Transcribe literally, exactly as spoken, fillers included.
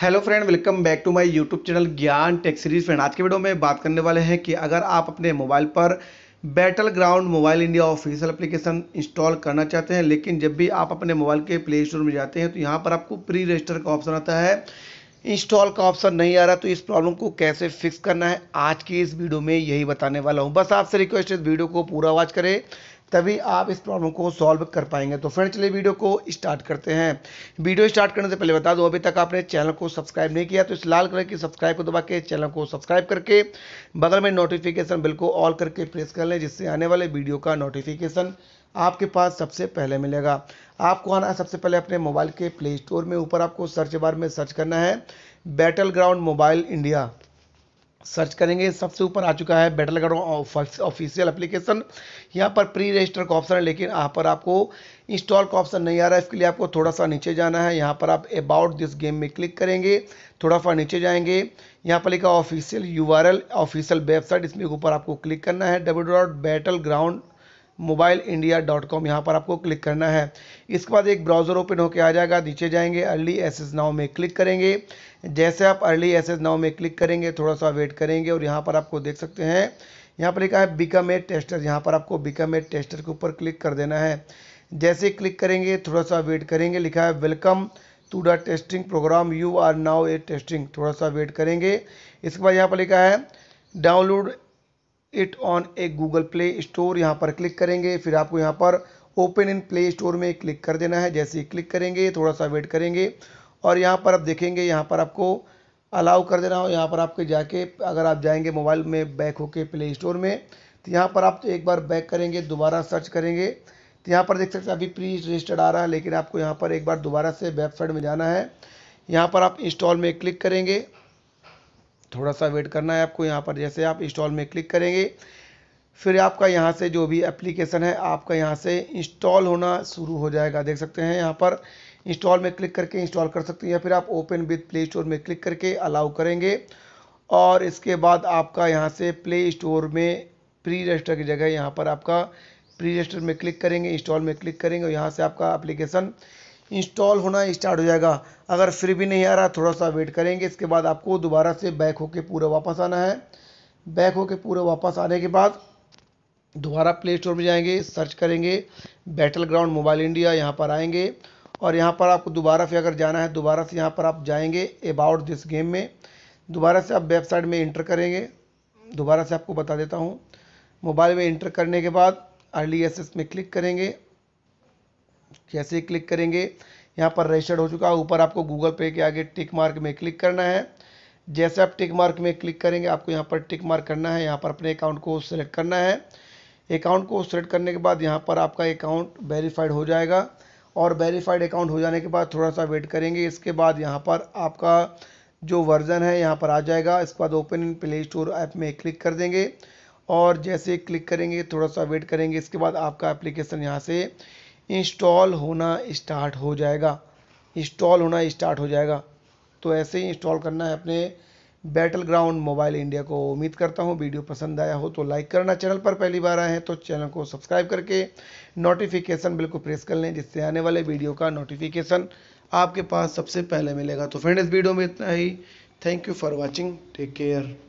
Hello friend, welcome back to my YouTube channel Gyan tech series. Friend, आज के video में बात करने वाले हैं कि अगर आप अपने मोबाइल पर battle ground mobile India official application install करना चाहते हैं, लेकिन जब भी आप अपने मोबाइल के प्ले स्टोर में जाते हैं तो यहां पर आपको प्री रजिस्टर का ऑप्शन आता है, इंस्टॉल का ऑप्शन नहीं आ रहा। तो इस प्रॉब्लम को कैसे फिक्स करना है आज की इस वीडियो में यही बताने वाला हूँ। बस आपसे रिक्वेस्ट है वीडियो को पूरा वॉच करें, तभी आप इस प्रॉब्लम को सॉल्व कर पाएंगे। तो फ्रेंड चलिए वीडियो को स्टार्ट करते हैं। वीडियो स्टार्ट करने से पहले बता दूं, अभी तक आपने चैनल को सब्सक्राइब नहीं किया तो इस लाल कलर की सब्सक्राइब को दबा के चैनल को सब्सक्राइब करके बगल में नोटिफिकेशन बिल को ऑल करके प्रेस कर लें, जिससे आने वाले वीडियो का नोटिफिकेशन आपके पास सबसे पहले मिलेगा। आपको आना है सबसे पहले अपने मोबाइल के प्ले स्टोर में। ऊपर आपको सर्च बार में सर्च करना है battle ground mobile India, search करेंगे। सबसे ऊपर आ चुका है बैटल ग्राउंड ऑफिशियल एप्लीकेशन। यहाँ पर प्री रजिस्टर का ऑप्शन है, लेकिन यहाँ पर आपको इंस्टॉल का ऑप्शन नहीं आ रहा है। इसके लिए आपको थोड़ा सा नीचे जाना है। यहाँ पर आप अबाउट दिस गेम में क्लिक करेंगे, थोड़ा सा नीचे जाएंगे, यहाँ पर लिखा official U R L official website, इसमें ऊपर आपको क्लिक करना है। W dot Battle ground mobile India dot com यहाँ पर आपको क्लिक करना है। इसके बाद एक ब्राउज़र ओपन होकर आ जाएगा। नीचे जाएंगे, अर्ली एक्सेस नाउ में क्लिक करेंगे। जैसे आप अर्ली एक्सेस नाउ में क्लिक करेंगे, थोड़ा सा वेट करेंगे और यहाँ पर आपको देख सकते हैं, यहाँ पर लिखा है बिकम ए टेस्टर। यहाँ पर आपको बिकम ए टेस्टर के ऊपर क्लिक कर देना है। जैसे क्लिक करेंगे, थोड़ा सा वेट करेंगे, लिखा है welcome to the testing program, you are now a testing. थोड़ा सा वेट करेंगे। इसके बाद यहाँ पर लिखा है download it on a Google play store, यहाँ पर क्लिक करेंगे। फिर आपको यहाँ पर ओपन इन प्ले स्टोर में क्लिक कर देना है। जैसे ही क्लिक करेंगे, थोड़ा सा वेट करेंगे और यहाँ पर आप देखेंगे, यहाँ पर आपको अलाउ कर देना हो। यहाँ पर आपके जाके अगर आप जाएंगे मोबाइल में बैक होके प्ले स्टोर में, तो यहाँ पर आप तो एक बार बैक करेंगे, दोबारा सर्च करेंगे तो यहाँ पर देख सकते हैं अभी प्री रजिस्टर्ड आ रहा है। लेकिन आपको यहाँ पर एक बार दोबारा से वेबसाइट में जाना है। यहाँ पर आप इंस्टॉल में क्लिक करेंगे, थोड़ा सा वेट करना है आपको। यहाँ पर जैसे आप इंस्टॉल में क्लिक करेंगे, फिर आपका यहाँ से जो भी एप्लीकेशन है आपका यहाँ से इंस्टॉल होना शुरू हो जाएगा। देख सकते हैं यहाँ पर इंस्टॉल में क्लिक करके इंस्टॉल कर सकते हैं, या फिर आप ओपन विद प्ले स्टोर में क्लिक करके अलाउ करेंगे। और इसके बाद आपका यहाँ से प्ले स्टोर में प्री रजिस्टर की जगह यहाँ पर आपका प्री रजिस्टर में क्लिक करेंगे, इंस्टॉल में क्लिक करेंगे और यहाँ से आपका एप्लीकेशन इंस्टॉल होना स्टार्ट हो जाएगा। अगर फिर भी नहीं आ रहा, थोड़ा सा वेट करेंगे। इसके बाद आपको दोबारा से बैक होके पूरा वापस आना है। बैक होके पूरा वापस आने के बाद दोबारा प्ले स्टोर में जाएंगे, सर्च करेंगे बैटल ग्राउंड मोबाइल इंडिया, यहाँ पर आएंगे और यहाँ पर आपको दोबारा से अगर जाना है, दोबारा से यहाँ पर आप जाएंगे अबाउट दिस गेम में, दोबारा से आप वेबसाइट में इंटर करेंगे। दोबारा से आपको बता देता हूँ, मोबाइल में इंटर करने के बाद अर्ली एक्सेस में क्लिक करेंगे। जैसे ही क्लिक करेंगे, यहाँ पर रजिस्टर्ड हो चुका है। ऊपर आपको गूगल पे के आगे टिक मार्क में क्लिक करना है। जैसे आप टिक मार्क में क्लिक करेंगे, आपको यहाँ पर टिक मार्क करना है। यहाँ पर अपने अकाउंट को सेलेक्ट करना है। अकाउंट को सेलेक्ट करने के बाद यहाँ पर आपका अकाउंट वेरीफाइड हो जाएगा। और वेरीफाइड अकाउंट हो जाने के बाद थोड़ा सा वेट करेंगे। इसके बाद यहाँ पर आपका जो वर्जन है यहाँ पर आ जाएगा। इसके बाद open in play store app में क्लिक कर देंगे और जैसे क्लिक करेंगे, थोड़ा सा वेट करेंगे। इसके बाद आपका एप्लीकेशन यहाँ से इंस्टॉल होना स्टार्ट हो जाएगा, इंस्टॉल होना स्टार्ट हो जाएगा। तो ऐसे ही इंस्टॉल करना है अपने बैटल ग्राउंड मोबाइल इंडिया को। उम्मीद करता हूँ वीडियो पसंद आया हो तो लाइक करना, चैनल पर पहली बार आए हैं तो चैनल को सब्सक्राइब करके नोटिफिकेशन बिल को प्रेस कर लें, जिससे आने वाले वीडियो का नोटिफिकेशन आपके पास सबसे पहले मिलेगा। तो फ्रेंड इस वीडियो में इतना ही। Thank you for watching, take care.